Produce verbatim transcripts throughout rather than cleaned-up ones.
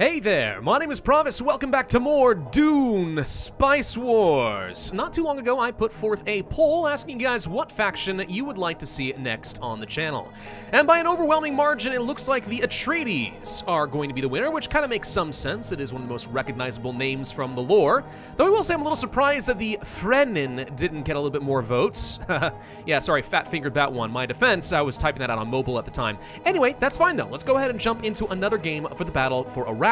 Hey there, my name is Pravus, welcome back to more Dune Spice Wars. Not too long ago, I put forth a poll asking you guys what faction you would like to see next on the channel. And by an overwhelming margin, it looks like the Atreides are going to be the winner, which kind of makes some sense. It is one of the most recognizable names from the lore. Though I will say I'm a little surprised that the Fremen didn't get a little bit more votes. Yeah, sorry, fat-fingered that one. My defense, I was typing that out on mobile at the time. Anyway, that's fine though. Let's go ahead and jump into another game for the battle for Arrakis.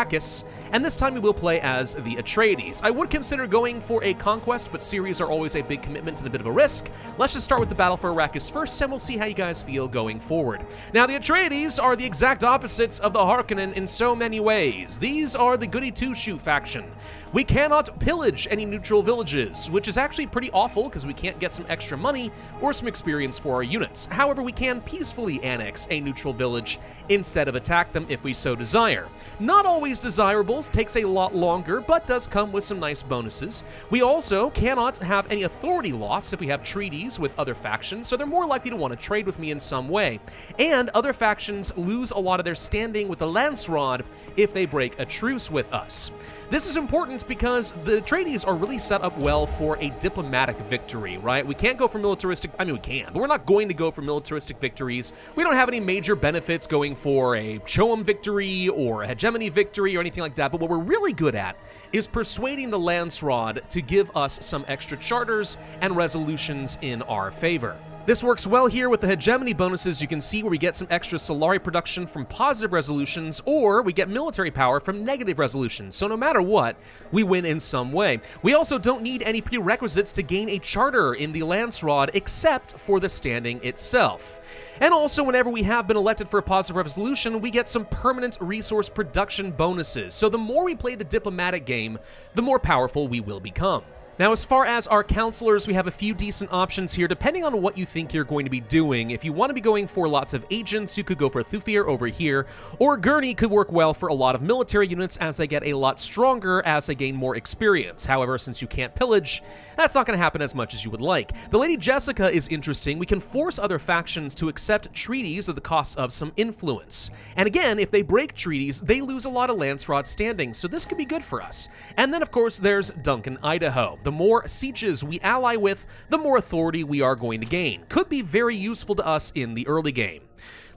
And this time we will play as the Atreides. I would consider going for a conquest, but series are always a big commitment and a bit of a risk. Let's just start with the battle for Arrakis first, and we'll see how you guys feel going forward. Now, the Atreides are the exact opposites of the Harkonnen in so many ways. These are the goody-two-shoe faction. We cannot pillage any neutral villages, which is actually pretty awful because we can't get some extra money or some experience for our units. However, we can peacefully annex a neutral village instead of attack them if we so desire. Not always desirables, takes a lot longer, but does come with some nice bonuses. We also cannot have any authority loss if we have treaties with other factions, so they're more likely to want to trade with me in some way. And other factions lose a lot of their standing with the Landsraad if they break a truce with us. This is important because the Atreides are really set up well for a diplomatic victory, right? We can't go for militaristic, I mean we can, but we're not going to go for militaristic victories. We don't have any major benefits going for a Choam victory or a hegemony victory or anything like that, but what we're really good at is persuading the Landsraad to give us some extra charters and resolutions in our favor. This works well here with the hegemony bonuses you can see where we get some extra Solari production from positive resolutions, or we get military power from negative resolutions, so no matter what, we win in some way. We also don't need any prerequisites to gain a charter in the Landsraad except for the standing itself. And also, whenever we have been elected for a positive resolution, we get some permanent resource production bonuses, so the more we play the diplomatic game, the more powerful we will become. Now, as far as our counselors, we have a few decent options here, depending on what you think you're going to be doing. If you want to be going for lots of agents, you could go for Thufir over here, or Gurney could work well for a lot of military units as they get a lot stronger as they gain more experience. However, since you can't pillage, that's not going to happen as much as you would like. The Lady Jessica is interesting. We can force other factions to accept treaties at the cost of some influence. And again, if they break treaties, they lose a lot of Landsraad standing, so this could be good for us. And then, of course, there's Duncan Idaho. The more sieges we ally with, the more authority we are going to gain. Could be very useful to us in the early game.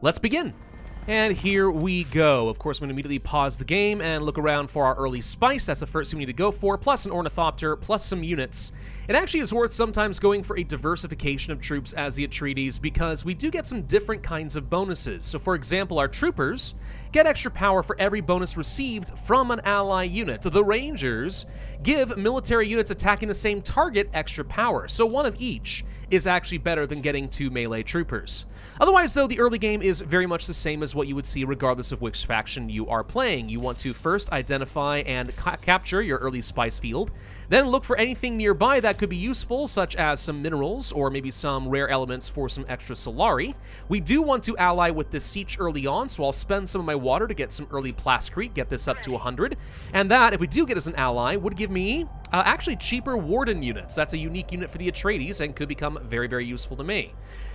Let's begin. And here we go. Of course, I'm going to immediately pause the game and look around for our early spice. That's the first thing we need to go for, plus an ornithopter, plus some units. It actually is worth sometimes going for a diversification of troops as the Atreides because we do get some different kinds of bonuses. So, for example, our troopers get extra power for every bonus received from an ally unit. The Rangers give military units attacking the same target extra power. So one of each is actually better than getting two melee troopers. Otherwise, though, the early game is very much the same as what you would see regardless of which faction you are playing. You want to first identify and ca capture your early spice field, then look for anything nearby that could be useful, such as some minerals or maybe some rare elements for some extra Solari. We do want to ally with this siege early on, so I'll spend some of my water to get some early Plascrete, get this up to one hundred, and that, if we do get as an ally, would give me uh, actually cheaper Warden units. That's a unique unit for the Atreides and could become very, very useful to me.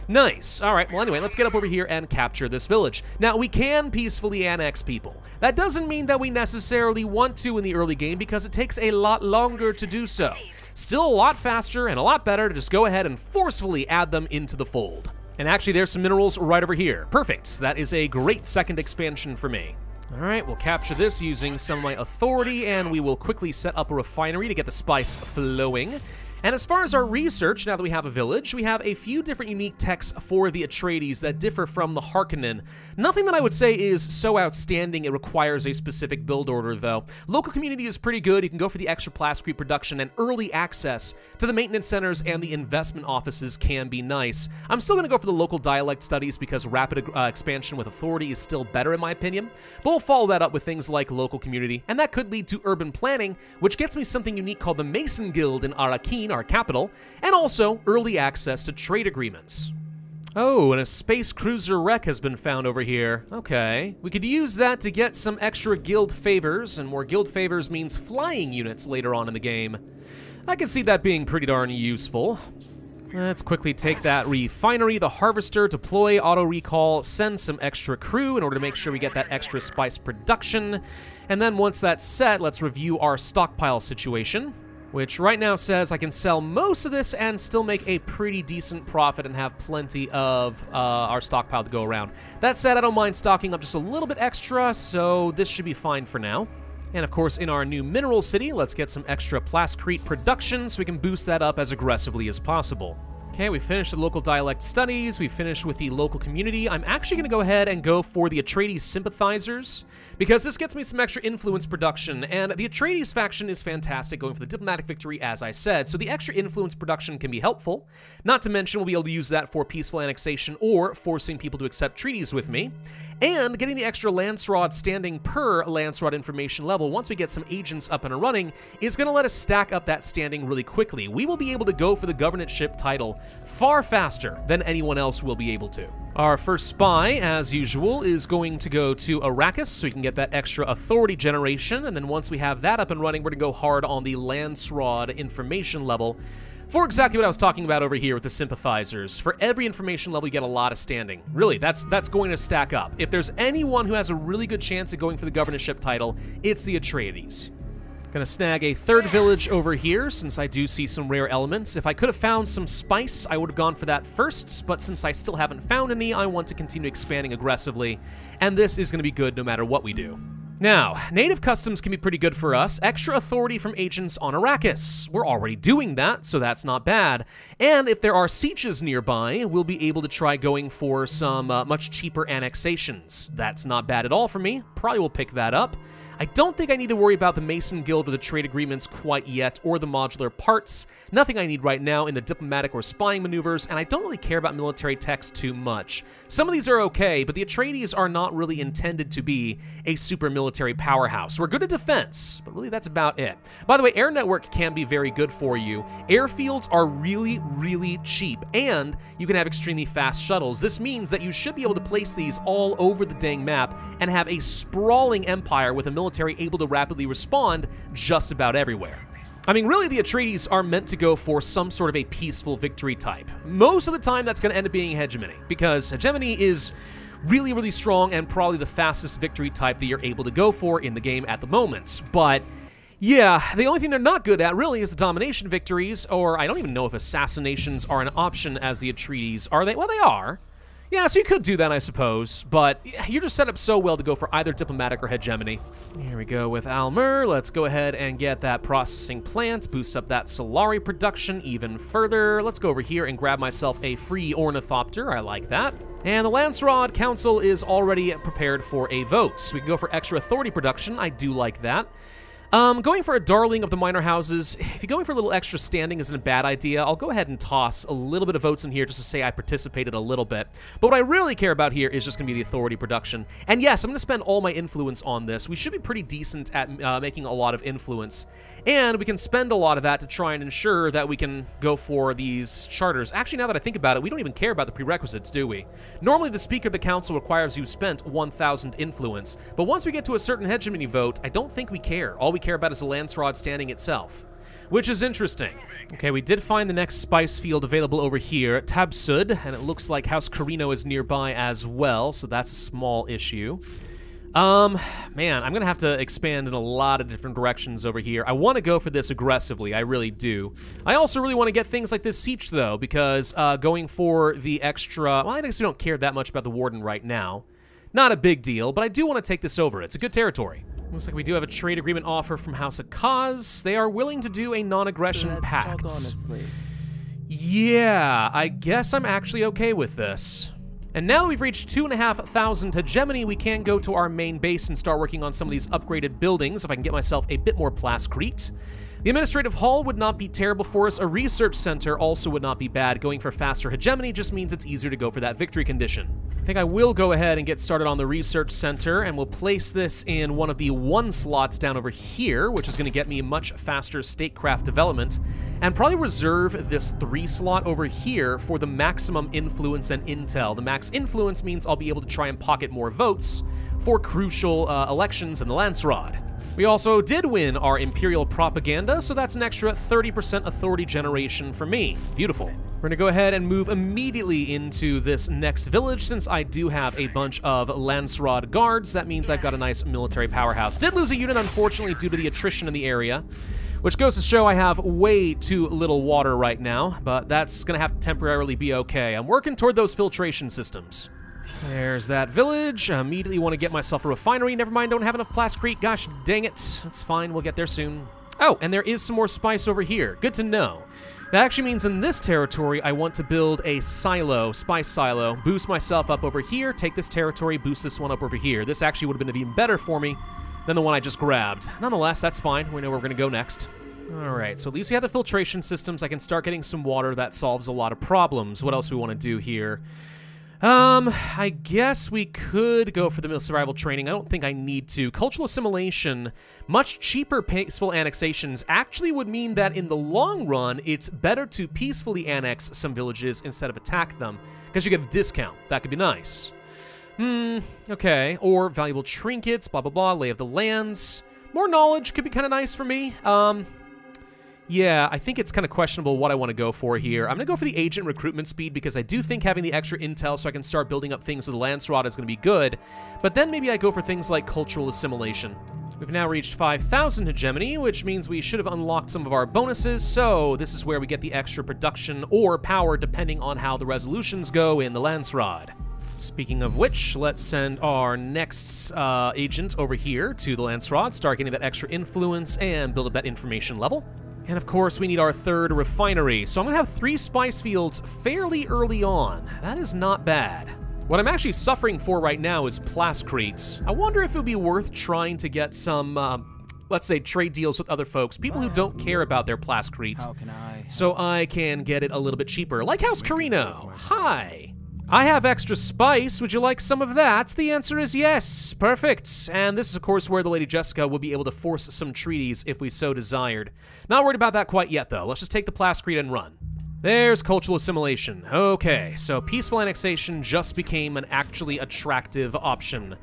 Nice. All right, well, anyway, let's get up over here and capture this village. Now, we can peacefully annex people. That doesn't mean that we necessarily want to in the early game because it takes a lot longer to do so. Still a lot faster and a lot better to just go ahead and forcefully add them into the fold. And actually, there's some minerals right over here. Perfect. That is a great second expansion for me. All right, we'll capture this using some of my authority, and we will quickly set up a refinery to get the spice flowing. And as far as our research, now that we have a village, we have a few different unique texts for the Atreides that differ from the Harkonnen. Nothing that I would say is so outstanding it requires a specific build order, though. Local community is pretty good. You can go for the extra Plascrete production, and early access to the maintenance centers and the investment offices can be nice. I'm still going to go for the local dialect studies because rapid uh, expansion with authority is still better, in my opinion. But we'll follow that up with things like local community, and that could lead to urban planning, which gets me something unique called the Mason Guild in Arakeen, our capital, and also early access to trade agreements. Oh, and a space cruiser wreck has been found over here. Okay. We could use that to get some extra guild favors, and more guild favors means flying units later on in the game. I can see that being pretty darn useful. Let's quickly take that refinery, the harvester, deploy, auto-recall, send some extra crew in order to make sure we get that extra spice production. And then once that's set, let's review our stockpile situation, which right now says I can sell most of this and still make a pretty decent profit and have plenty of uh, our stockpile to go around. That said, I don't mind stocking up just a little bit extra, so this should be fine for now. And of course, in our new mineral city, let's get some extra plascrete production so we can boost that up as aggressively as possible. Okay, we finished the local dialect studies, we finished with the local community. I'm actually gonna go ahead and go for the Atreides sympathizers, because this gets me some extra influence production, and the Atreides faction is fantastic, going for the diplomatic victory, as I said, so the extra influence production can be helpful. Not to mention, we'll be able to use that for peaceful annexation or forcing people to accept treaties with me, and getting the extra Landsraad standing per Landsraad information level, once we get some agents up and running, is gonna let us stack up that standing really quickly. We will be able to go for the governorship title far faster than anyone else will be able to. Our first spy, as usual, is going to go to Arrakis so we can get that extra authority generation, and then once we have that up and running, we're gonna go hard on the Landsraad information level for exactly what I was talking about over here with the sympathizers. For every information level, you get a lot of standing. Really, that's that's going to stack up. If there's anyone who has a really good chance of going for the governorship title, it's the Atreides. Gonna snag a third village over here, since I do see some rare elements. If I could have found some spice, I would have gone for that first, but since I still haven't found any, I want to continue expanding aggressively, and this is gonna be good no matter what we do. Now, native customs can be pretty good for us. Extra authority from agents on Arrakis. We're already doing that, so that's not bad. And if there are sieges nearby, we'll be able to try going for some uh, much cheaper annexations. That's not bad at all for me. Probably will pick that up. I don't think I need to worry about the Mason Guild or the trade agreements quite yet, or the modular parts. Nothing I need right now in the diplomatic or spying maneuvers, and I don't really care about military techs too much. Some of these are okay, but the Atreides are not really intended to be a super military powerhouse. We're good at defense, but really that's about it. By the way, air network can be very good for you. Airfields are really, really cheap, and you can have extremely fast shuttles. This means that you should be able to place these all over the dang map and have a sprawling empire with a military military able to rapidly respond just about everywhere. I mean, really, the Atreides are meant to go for some sort of a peaceful victory type. Most of the time, that's going to end up being hegemony, because hegemony is really, really strong and probably the fastest victory type that you're able to go for in the game at the moment. But yeah, the only thing they're not good at, really, is the domination victories, or I don't even know if assassinations are an option as the Atreides. Are they? Well, they are. Yeah, so you could do that, I suppose, but you're just set up so well to go for either diplomatic or hegemony. Here we go with Almer. Let's go ahead and get that processing plant, boost up that Solari production even further. Let's go over here and grab myself a free ornithopter. I like that. And the Landsraad Council is already prepared for a vote, so we can go for extra authority production. I do like that. Um, going for a darling of the minor houses, if you're going for a little extra standing isn't a bad idea. I'll go ahead and toss a little bit of votes in here just to say I participated a little bit. But what I really care about here is just going to be the authority production. And yes, I'm going to spend all my influence on this. We should be pretty decent at uh, making a lot of influence. And we can spend a lot of that to try and ensure that we can go for these charters. Actually, now that I think about it, we don't even care about the prerequisites, do we? Normally, the Speaker of the Council requires you spent one thousand influence. But once we get to a certain hegemony vote, I don't think we care. All we care about is the Landsraad standing itself, which is interesting. Okay, we did find the next spice field available over here, Tabsud, and it looks like House Corrino is nearby as well, so that's a small issue. Um, man, I'm gonna have to expand in a lot of different directions over here. I want to go for this aggressively, I really do. I also really want to get things like this siege, though, because uh, going for the extra... Well, I guess we don't care that much about the Warden right now. Not a big deal, but I do want to take this over. It's a good territory. Looks like we do have a trade agreement offer from House Ecaz. They are willing to do a non-aggression Let's pact. Talk honestly. Yeah, I guess I'm actually okay with this. And now that we've reached two and a half thousand hegemony, we can go to our main base and start working on some of these upgraded buildings, if I can get myself a bit more plascrete. The administrative hall would not be terrible for us. A research center also would not be bad. Going for faster hegemony just means it's easier to go for that victory condition. I think I will go ahead and get started on the research center, and we'll place this in one of the one slots down over here, which is going to get me much faster statecraft development, and probably reserve this three slot over here for the maximum influence and intel. The max influence means I'll be able to try and pocket more votes for crucial uh, elections in the Landsraad. We also did win our Imperial Propaganda, so that's an extra thirty percent authority generation for me. Beautiful. We're gonna go ahead and move immediately into this next village, since I do have a bunch of Landsraad guards. That means I've got a nice military powerhouse. Did lose a unit, unfortunately, due to the attrition in the area, which goes to show I have way too little water right now, but that's gonna have to temporarily be okay. I'm working toward those filtration systems. There's that village. I immediately want to get myself a refinery. Never mind, don't have enough plascrete. Gosh dang it. That's fine, we'll get there soon. Oh, and there is some more spice over here. Good to know. That actually means in this territory, I want to build a silo, spice silo, boost myself up over here, take this territory, boost this one up over here. This actually would have been even better for me than the one I just grabbed. Nonetheless, that's fine. We know where we're going to go next. All right, so at least we have the filtration systems. I can start getting some water. That solves a lot of problems. What else do we want to do here? Um, I guess we could go for the middle survival training. I don't think I need to. Cultural assimilation, much cheaper peaceful annexations actually would mean that in the long run, it's better to peacefully annex some villages instead of attack them, because you get a discount. That could be nice. Hmm, okay. Or valuable trinkets, blah, blah, blah, lay of the lands. More knowledge could be kind of nice for me. Um... Yeah, I think it's kind of questionable what I want to go for here. I'm going to go for the agent recruitment speed, because I do think having the extra intel so I can start building up things with the Landsraad is going to be good. But then maybe I go for things like cultural assimilation. We've now reached five thousand hegemony, which means we should have unlocked some of our bonuses. So this is where we get the extra production or power depending on how the resolutions go in the Landsraad. Speaking of which, let's send our next uh, agent over here to the Landsraad, start getting that extra influence and build up that information level. And of course, we need our third refinery. So I'm gonna have three spice fields fairly early on. That is not bad. What I'm actually suffering for right now is plascretes. I wonder if it would be worth trying to get some, uh, let's say, trade deals with other folks, people who don't care about their plascretes, so I can get it a little bit cheaper. Like House Corrino. Hi. I have extra spice. Would you like some of that? The answer is yes. Perfect. And this is, of course, where the Lady Jessica will be able to force some treaties if we so desired. Not worried about that quite yet, though. Let's just take the plascrete and run. There's cultural assimilation. Okay, so peaceful annexation just became an actually attractive option.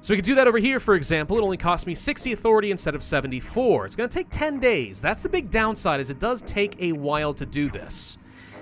So we could do that over here, for example. It only cost me sixty authority instead of seventy-four. It's going to take ten days. That's the big downside, is it does take a while to do this.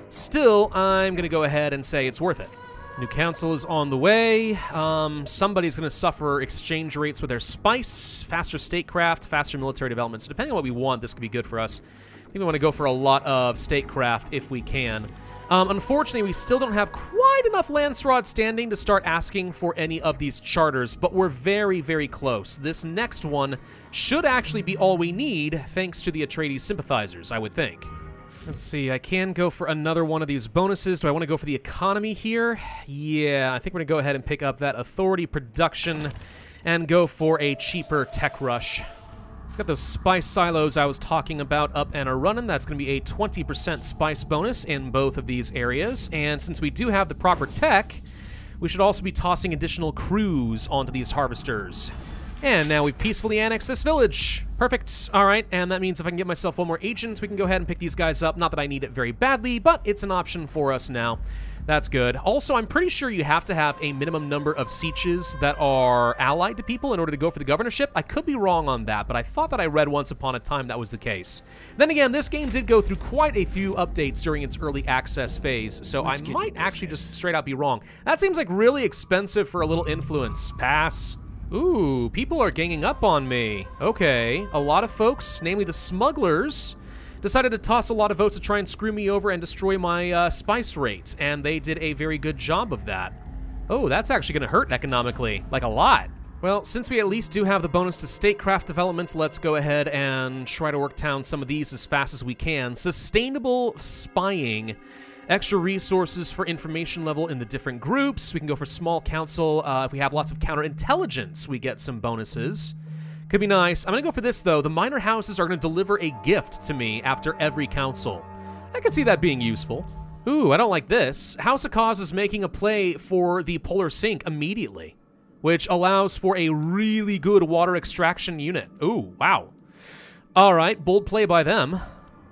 Still, I'm going to go ahead and say it's worth it. New council is on the way. Um, somebody's going to suffer exchange rates with their spice, faster statecraft, faster military development. So depending on what we want, this could be good for us. I think we want to go for a lot of statecraft if we can. Um, unfortunately, we still don't have quite enough Landsraad standing to start asking for any of these charters, but we're very, very close. This next one should actually be all we need, thanks to the Atreides sympathizers, I would think. Let's see, I can go for another one of these bonuses. Do I want to go for the economy here? Yeah, I think we're going to go ahead and pick up that authority production and go for a cheaper tech rush. It's got those spice silos I was talking about up and are running. That's going to be a twenty percent spice bonus in both of these areas. And since we do have the proper tech, we should also be tossing additional crews onto these harvesters. And now we've peacefully annexed this village. Perfect. All right, and that means if I can get myself one more agent, we can go ahead and pick these guys up. Not that I need it very badly, but it's an option for us now. That's good. Also, I'm pretty sure you have to have a minimum number of sieges that are allied to people in order to go for the governorship. I could be wrong on that, but I thought that I read once upon a time that was the case. Then again, this game did go through quite a few updates during its early access phase, so Let's I might actually just straight out be wrong. That seems like really expensive for a little influence. Pass. Ooh, people are ganging up on me. Okay, a lot of folks, namely the smugglers, decided to toss a lot of votes to try and screw me over and destroy my uh, spice rates, and they did a very good job of that. Oh, that's actually gonna hurt economically, like a lot. Well, since we at least do have the bonus to statecraft development, let's go ahead and try to work down some of these as fast as we can. Sustainable spying. Extra resources for information level in the different groups. We can go for small council. Uh, if we have lots of counterintelligence, we get some bonuses. Could be nice. I'm going to go for this, though. The minor houses are going to deliver a gift to me after every council. I could see that being useful. Ooh, I don't like this. House Ecaz is making a play for the Polar Sink immediately, which allows for a really good water extraction unit. Ooh, wow. All right, bold play by them.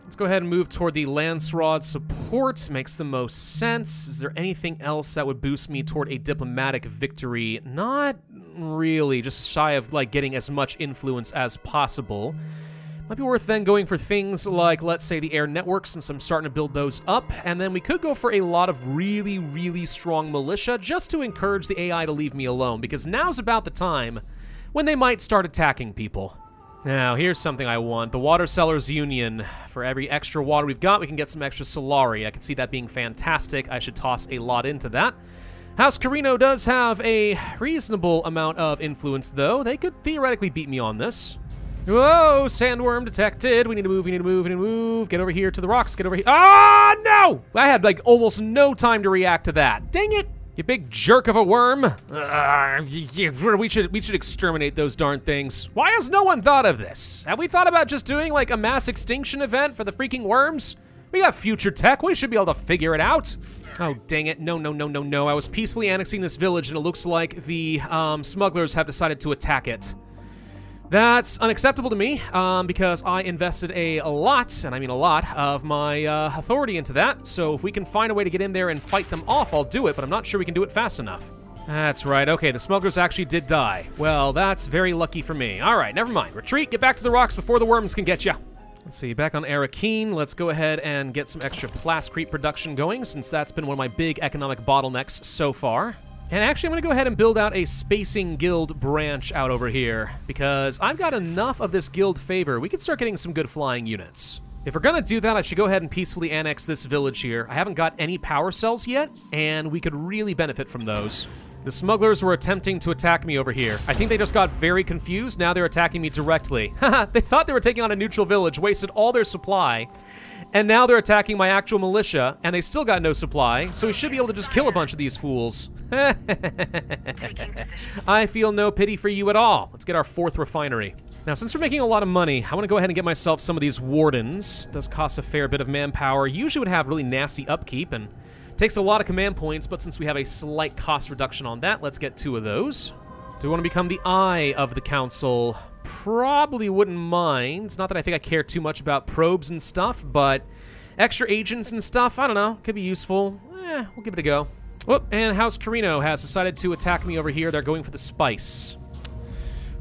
Let's go ahead and move toward the Landsraad support. Makes the most sense. Is there anything else that would boost me toward a diplomatic victory? Not really. Just shy of like getting as much influence as possible. Might be worth then going for things like, let's say, the air networks, since I'm starting to build those up. And then we could go for a lot of really, really strong militia just to encourage the A I to leave me alone, because now's about the time when they might start attacking people. Now, here's something I want. The Water Sellers Union. For every extra water we've got, we can get some extra Solari. I can see that being fantastic. I should toss a lot into that. House Corrino does have a reasonable amount of influence, though. They could theoretically beat me on this. Whoa, sandworm detected. We need to move, we need to move, we need to move. Get over here to the rocks, get over here. Ah, no! I had, like, almost no time to react to that. Dang it! You big jerk of a worm. Uh, we should we should exterminate those darn things. Why has no one thought of this? Have we thought about just doing like a mass extinction event for the freaking worms? We got future tech, we should be able to figure it out. Oh, dang it, no, no, no, no, no. I was peacefully annexing this village and it looks like the um, smugglers have decided to attack it. That's unacceptable to me um, because I invested a lot, and I mean a lot, of my uh, authority into that. So if we can find a way to get in there and fight them off, I'll do it, but I'm not sure we can do it fast enough. That's right. Okay, the smugglers actually did die. Well, that's very lucky for me. All right, never mind. Retreat, get back to the rocks before the worms can get you. Let's see, back on Arakeen. Let's go ahead and get some extra plascrete production going, since that's been one of my big economic bottlenecks so far. And actually, I'm going to go ahead and build out a Spacing Guild branch out over here, because I've got enough of this guild favor. We could start getting some good flying units. If we're going to do that, I should go ahead and peacefully annex this village here. I haven't got any power cells yet, and we could really benefit from those. The smugglers were attempting to attack me over here. I think they just got very confused. Now they're attacking me directly. Haha, they thought they were taking on a neutral village, wasted all their supply, and now they're attacking my actual militia, and they still got no supply, so we should be able to just kill a bunch of these fools. I feel no pity for you at all. Let's get our fourth refinery. Now, since we're making a lot of money, I want to go ahead and get myself some of these wardens. It does cost a fair bit of manpower. Usually would have really nasty upkeep and takes a lot of command points, but since we have a slight cost reduction on that, let's get two of those. Do we want to become the eye of the council? Probably wouldn't mind. Not that I think I care too much about probes and stuff, but extra agents and stuff, I don't know, could be useful. Eh, we'll give it a go. Whoop, and House Corrino has decided to attack me over here. They're going for the spice.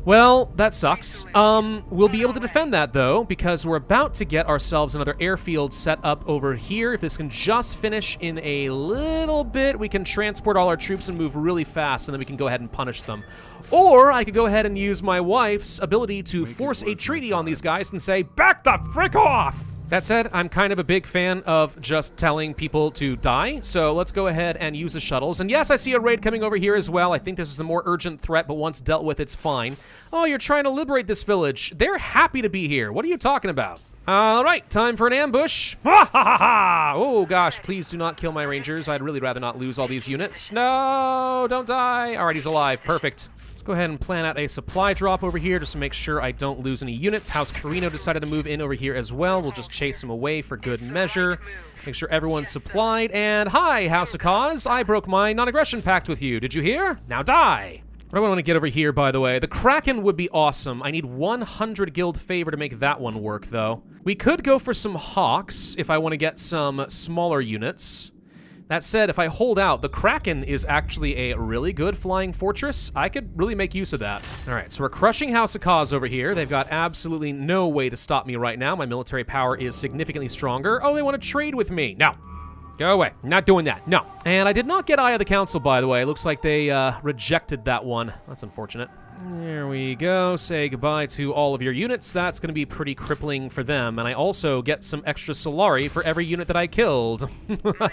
Well, that sucks. Um, we'll be able to defend that, though, because we're about to get ourselves another airfield set up over here. If this can just finish in a little bit, we can transport all our troops and move really fast, and then we can go ahead and punish them. Or I could go ahead and use my wife's ability to force a treaty on these guys and say, back the frick off! That said, I'm kind of a big fan of just telling people to die, so let's go ahead and use the shuttles. And yes, I see a raid coming over here as well. I think this is a more urgent threat, but once dealt with, it's fine. Oh, you're trying to liberate this village. They're happy to be here. What are you talking about? All right, time for an ambush. Ha ha ha ha! Oh gosh, please do not kill my rangers. I'd really rather not lose all these units. No, don't die. All right, he's alive. Perfect. Let's go ahead and plan out a supply drop over here just to make sure I don't lose any units. House Corrino decided to move in over here as well. We'll just chase him away for good measure. Make sure everyone's supplied. And hi, House Ecaz. I broke my non-aggression pact with you. Did you hear? Now die. What do I want to get over here, by the way? The Kraken would be awesome. I need one hundred guild favor to make that one work, though. We could go for some hawks if I want to get some smaller units. That said, if I hold out, the Kraken is actually a really good flying fortress. I could really make use of that. All right, so we're crushing House Ecaz over here. They've got absolutely no way to stop me right now. My military power is significantly stronger. Oh, they want to trade with me. No. Go away. Not doing that. No. And I did not get Eye of the Council, by the way. It looks like they uh, rejected that one. That's unfortunate. There we go. Say goodbye to all of your units. That's going to be pretty crippling for them. And I also get some extra Solari for every unit that I killed.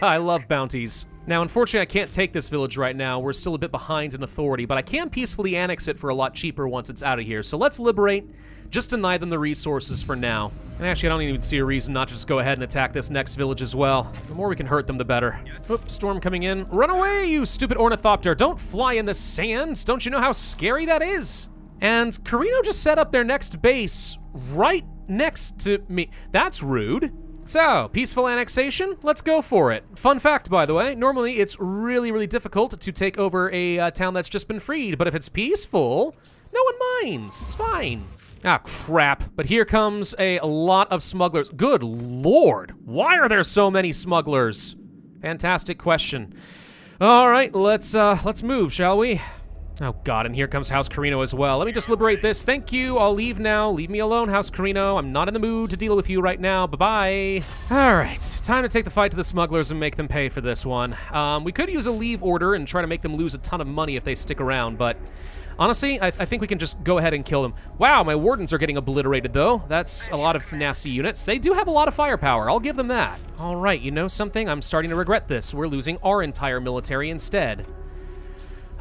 I love bounties. Now, unfortunately, I can't take this village right now. We're still a bit behind in authority, but I can peacefully annex it for a lot cheaper once it's out of here. So let's liberate. Just deny them the resources for now. And actually, I don't even see a reason not to just go ahead and attack this next village as well. The more we can hurt them, the better. Oops, storm coming in. Run away, you stupid ornithopter. Don't fly in the sand. Don't you know how scary that is? And Corrino just set up their next base right next to me. That's rude. So, peaceful annexation, let's go for it. Fun fact, by the way, normally it's really, really difficult to take over a uh, town that's just been freed, but if it's peaceful, no one minds. It's fine. Ah, crap. But here comes a lot of smugglers. Good lord. Why are there so many smugglers? Fantastic question. All right, let's uh, let's move, shall we? Oh god, and here comes House Corrino as well. Let me just liberate this. Thank you. I'll leave now. Leave me alone, House Corrino. I'm not in the mood to deal with you right now. Bye-bye. All right, time to take the fight to the smugglers and make them pay for this one. Um, we could use a leave order and try to make them lose a ton of money if they stick around, but honestly, I, I think we can just go ahead and kill them. Wow, my wardens are getting obliterated, though. That's a lot of nasty units. They do have a lot of firepower. I'll give them that. All right, you know something? I'm starting to regret this. We're losing our entire military instead.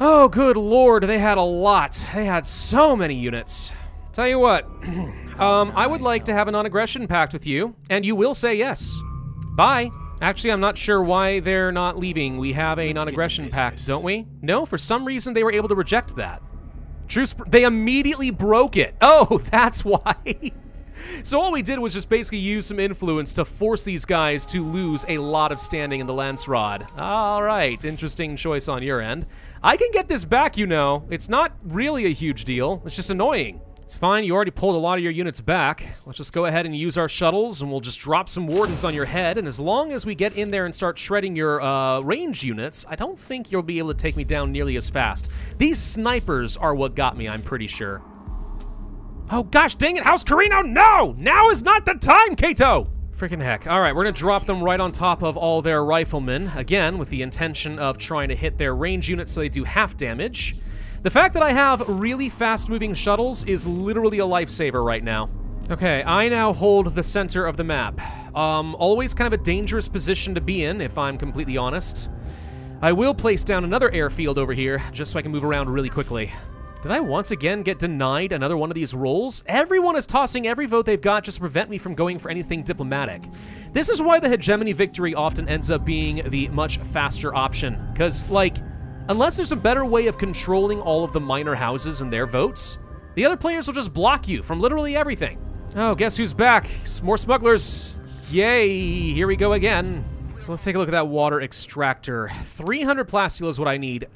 Oh, good lord, they had a lot. They had so many units. Tell you what, um, I would like to have a non-aggression pact with you, and you will say yes. Bye. Actually, I'm not sure why they're not leaving. We have a non-aggression pact, don't we? No, for some reason they were able to reject that. Truce, they immediately broke it. Oh, that's why. So all we did was just basically use some influence to force these guys to lose a lot of standing in the Landsraad. All right, interesting choice on your end. I can get this back, you know. It's not really a huge deal. It's just annoying. It's fine. You already pulled a lot of your units back. Let's just go ahead and use our shuttles, and we'll just drop some wardens on your head. And as long as we get in there and start shredding your uh, range units, I don't think you'll be able to take me down nearly as fast. These snipers are what got me, I'm pretty sure. Oh, gosh, dang it, House Corrino, no! Now is not the time, Kato! Freaking heck. All right, we're going to drop them right on top of all their riflemen, again, with the intention of trying to hit their range units so they do half damage. The fact that I have really fast-moving shuttles is literally a lifesaver right now. Okay, I now hold the center of the map. Um, always kind of a dangerous position to be in, if I'm completely honest. I will place down another airfield over here, just so I can move around really quickly. Did I once again get denied another one of these rolls? Everyone is tossing every vote they've got just to prevent me from going for anything diplomatic. This is why the hegemony victory often ends up being the much faster option. Because, like, unless there's a better way of controlling all of the minor houses and their votes, the other players will just block you from literally everything. Oh, guess who's back? More smugglers. Yay, here we go again. So let's take a look at that water extractor. three hundred plastula is what I need.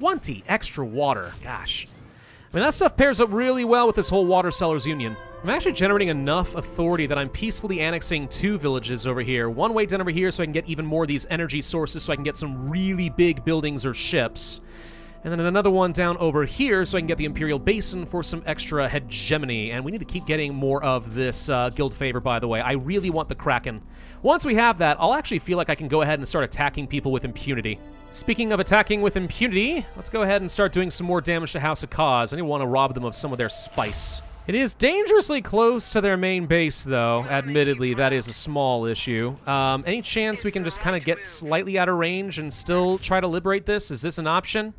twenty extra water. Gosh. I mean, that stuff pairs up really well with this whole Water Sellers Union. I'm actually generating enough authority that I'm peacefully annexing two villages over here. One way down over here so I can get even more of these energy sources so I can get some really big buildings or ships. And then another one down over here so I can get the Imperial Basin for some extra hegemony. And we need to keep getting more of this uh, guild favor, by the way. I really want the Kraken. Once we have that, I'll actually feel like I can go ahead and start attacking people with impunity. Speaking of attacking with impunity, let's go ahead and start doing some more damage to House Ecaz. I want to rob them of some of their spice. It is dangerously close to their main base, though. Admittedly, that is a small issue. Um, any chance we can just kind of get slightly out of range and still try to liberate this? Is this an option?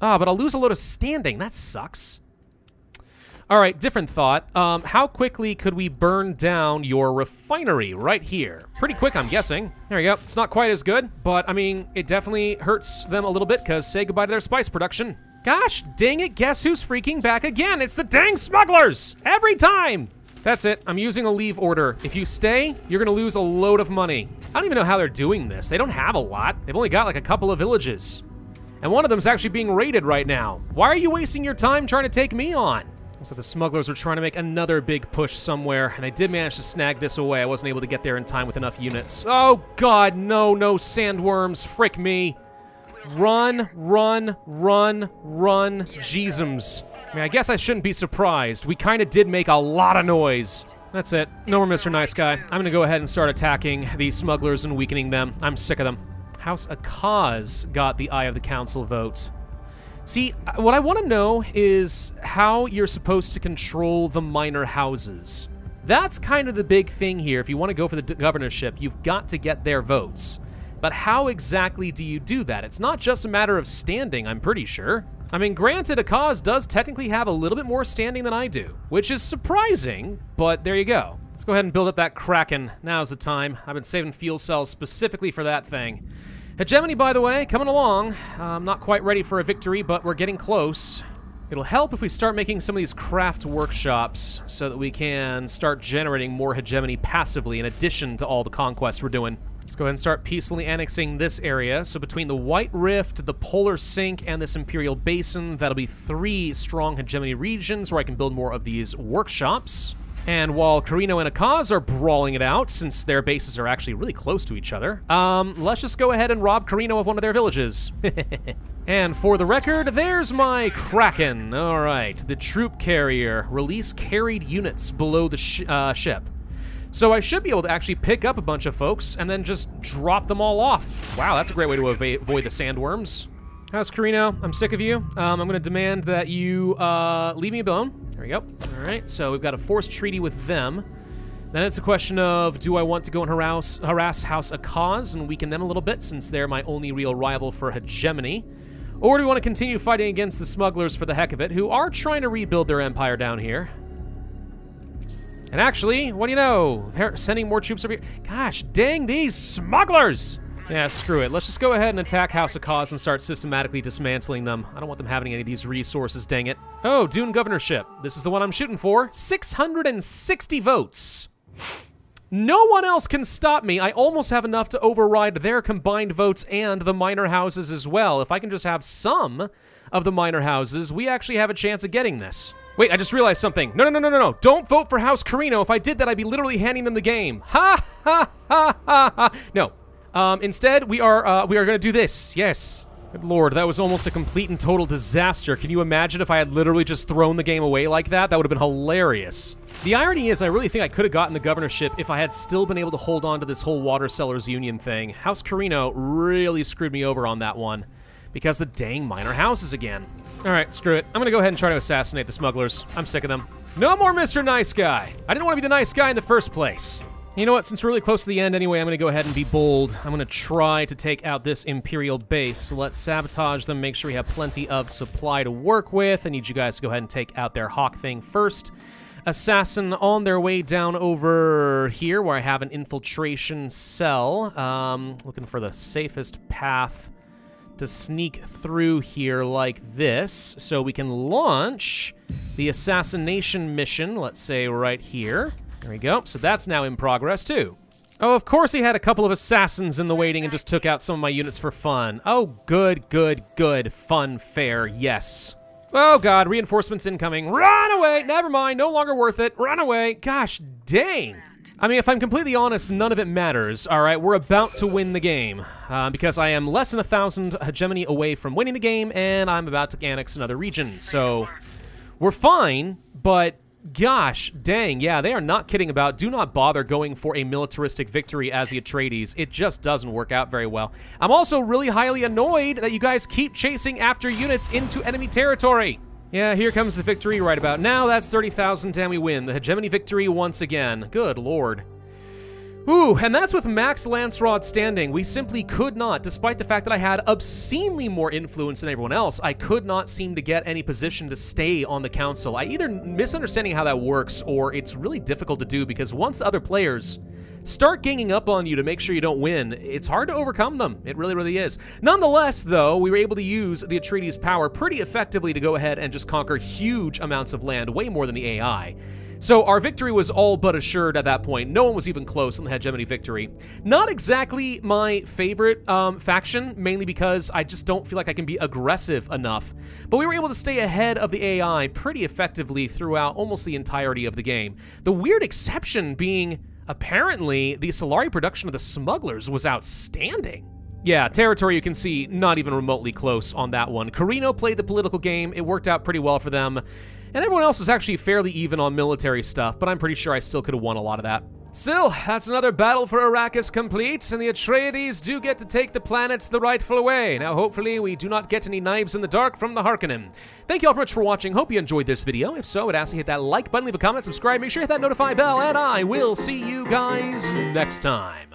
Ah, but I'll lose a load of standing. That sucks. All right, different thought. Um, how quickly could we burn down your refinery right here? Pretty quick, I'm guessing. There we go. It's not quite as good, but I mean, it definitely hurts them a little bit because say goodbye to their spice production. Gosh, dang it, guess who's freaking back again? It's the dang smugglers, every time. That's it, I'm using a leave order. If you stay, you're gonna lose a load of money. I don't even know how they're doing this. They don't have a lot. They've only got like a couple of villages. And one of them's actually being raided right now. Why are you wasting your time trying to take me on? So the smugglers were trying to make another big push somewhere, and I did manage to snag this away. I wasn't able to get there in time with enough units. Oh, God, no, no sandworms. Frick me. Run, run, run, run, Jeezums. I mean, I guess I shouldn't be surprised. We kind of did make a lot of noise. That's it. No more Mister Nice Guy. I'm going to go ahead and start attacking the smugglers and weakening them. I'm sick of them. House Ecaz got the Eye of the Council vote. See, what I want to know is how you're supposed to control the minor houses. That's kind of the big thing here. If you want to go for the governorship, you've got to get their votes. But how exactly do you do that? It's not just a matter of standing, I'm pretty sure. I mean, granted, Ecaz does technically have a little bit more standing than I do, which is surprising, but there you go. Let's go ahead and build up that Kraken. Now's the time. I've been saving fuel cells specifically for that thing. Hegemony, by the way, coming along. Uh, I'm not quite ready for a victory, but we're getting close. It'll help if we start making some of these craft workshops so that we can start generating more hegemony passively in addition to all the conquests we're doing. Let's go ahead and start peacefully annexing this area. So between the White Rift, the Polar Sink, and this Imperial Basin, that'll be three strong hegemony regions where I can build more of these workshops. And while Corrino and Ecaz are brawling it out, since their bases are actually really close to each other, um, let's just go ahead and rob Corrino of one of their villages. And for the record, there's my Kraken. All right, the troop carrier. Release carried units below the sh uh, ship. So I should be able to actually pick up a bunch of folks and then just drop them all off. Wow, that's a great way to avoid the sandworms. House Corrino, I'm sick of you. Um, I'm gonna demand that you uh, leave me alone. There we go. All right, so we've got a forced treaty with them. Then it's a question of, do I want to go and harass, harass House Ecaz and weaken them a little bit, since they're my only real rival for hegemony? Or do we want to continue fighting against the smugglers for the heck of it, who are trying to rebuild their empire down here? And actually, what do you know? They're sending more troops over here. Gosh, dang these smugglers! Yeah, screw it. Let's just go ahead and attack House Ecaz and start systematically dismantling them. I don't want them having any of these resources, dang it. Oh, Dune Governorship. This is the one I'm shooting for. six hundred sixty votes. No one else can stop me. I almost have enough to override their combined votes and the minor houses as well. If I can just have some of the minor houses, we actually have a chance of getting this. Wait, I just realized something. No, no, no, no, no, no. Don't vote for House Corrino. If I did that, I'd be literally handing them the game. Ha, ha, ha, ha, ha. No. Um, instead, we are, uh, we are going to do this. Yes. Good lord, that was almost a complete and total disaster. Can you imagine if I had literally just thrown the game away like that? That would have been hilarious. The irony is, I really think I could have gotten the governorship if I had still been able to hold on to this whole water sellers union thing. House Corrino really screwed me over on that one, because the dang minor houses again. All right, screw it. I'm gonna go ahead and try to assassinate the smugglers. I'm sick of them. No more Mister Nice Guy. I didn't want to be the nice guy in the first place. You know what, since we're really close to the end anyway, I'm gonna go ahead and be bold. I'm gonna try to take out this Imperial base. So let's sabotage them, make sure we have plenty of supply to work with. I need you guys to go ahead and take out their hawk thing first. Assassin on their way down over here where I have an infiltration cell. Um, looking for the safest path to sneak through here like this, so we can launch the assassination mission, let's say right here. There we go. So that's now in progress, too. Oh, of course he had a couple of assassins in the waiting and just took out some of my units for fun. Oh, good, good, good. Fun, fair, yes. Oh, God. Reinforcements incoming. Run away! Never mind. No longer worth it. Run away. Gosh dang. I mean, if I'm completely honest, none of it matters. All right, we're about to win the game uh, because I am less than a thousand hegemony away from winning the game, and I'm about to annex another region. So we're fine, but... Gosh, dang, yeah, they are not kidding about. Do not bother going for a militaristic victory as the Atreides. It just doesn't work out very well. I'm also really highly annoyed that you guys keep chasing after units into enemy territory. Yeah, here comes the victory right about now. That's thirty thousand and we win. The hegemony victory once again. Good lord. Ooh, and that's with max Landsraad standing. We simply could not, despite the fact that I had obscenely more influence than everyone else, I could not seem to get any position to stay on the council. I either misunderstanding how that works, or it's really difficult to do, because once other players start ganging up on you to make sure you don't win, it's hard to overcome them. It really, really is. Nonetheless, though, we were able to use the Atreides' power pretty effectively to go ahead and just conquer huge amounts of land, way more than the A I. So our victory was all but assured at that point. No one was even close on the hegemony victory. Not exactly my favorite um, faction, mainly because I just don't feel like I can be aggressive enough. But we were able to stay ahead of the A I pretty effectively throughout almost the entirety of the game. The weird exception being, apparently, the Solari production of the smugglers was outstanding. Yeah, territory you can see not even remotely close on that one. Corrino played the political game. It worked out pretty well for them. And everyone else was actually fairly even on military stuff, but I'm pretty sure I still could have won a lot of that. Still, that's another battle for Arrakis complete, and the Atreides do get to take the planets the rightful way. Now, hopefully, we do not get any knives in the dark from the Harkonnen. Thank you all very much for watching. Hope you enjoyed this video. If so, I'd ask you to hit that like button, leave a comment, subscribe, make sure you hit that notify bell, and I will see you guys next time.